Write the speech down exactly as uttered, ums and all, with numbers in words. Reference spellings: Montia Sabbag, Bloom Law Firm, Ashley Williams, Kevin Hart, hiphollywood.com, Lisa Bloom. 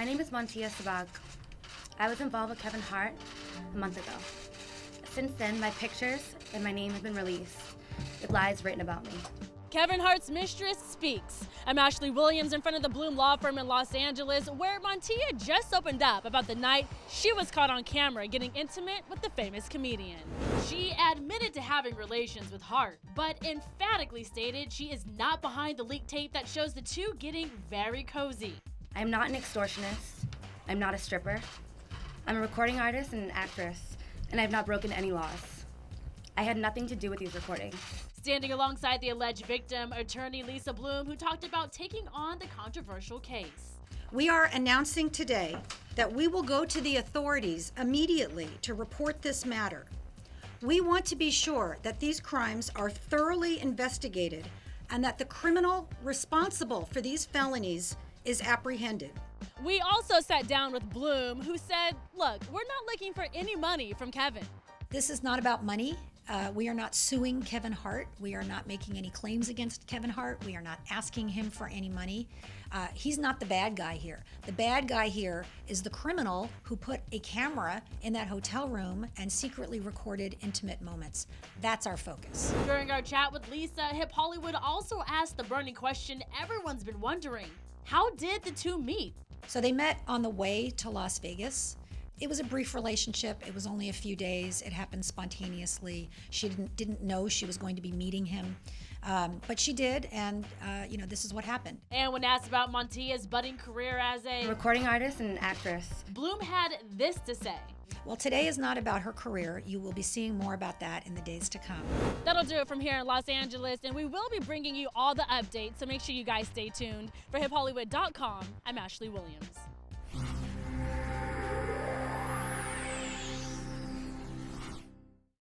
My name is Montia Sabbag. I was involved with Kevin Hart a month ago. Since then, my pictures and my name have been released with lies written about me. Kevin Hart's mistress speaks. I'm Ashley Williams in front of the Bloom Law Firm in Los Angeles, where Montia just opened up about the night she was caught on camera getting intimate with the famous comedian. She admitted to having relations with Hart, but emphatically stated she is not behind the leaked tape that shows the two getting very cozy. I'm not an extortionist. I'm not a stripper. I'm a recording artist and an actress, and I've not broken any laws. I had nothing to do with these recordings. Standing alongside the alleged victim, attorney Lisa Bloom, who talked about taking on the controversial case. We are announcing today that we will go to the authorities immediately to report this matter. We want to be sure that these crimes are thoroughly investigated and that the criminal responsible for these felonies is apprehended. We also sat down with Bloom, who said, look, we're not looking for any money from Kevin. This is not about money. Uh, we are not suing Kevin Hart. We are not making any claims against Kevin Hart. We are not asking him for any money. Uh, he's not the bad guy here. The bad guy here is the criminal who put a camera in that hotel room and secretly recorded intimate moments. That's our focus. During our chat with Lisa, Hip Hollywood also asked the burning question everyone's been wondering. How did the two meet? So they met on the way to Las Vegas. It was a brief relationship. It was only a few days. It happened spontaneously. She didn't didn't know she was going to be meeting him, um, but she did, and uh, you know, this is what happened. And when asked about Montia's budding career as a recording artist and an actress, Bloom had this to say. Well, today is not about her career. You will be seeing more about that in the days to come. That'll do it from here in Los Angeles, and we will be bringing you all the updates, so make sure you guys stay tuned. For hip hollywood dot com, I'm Ashley Williams.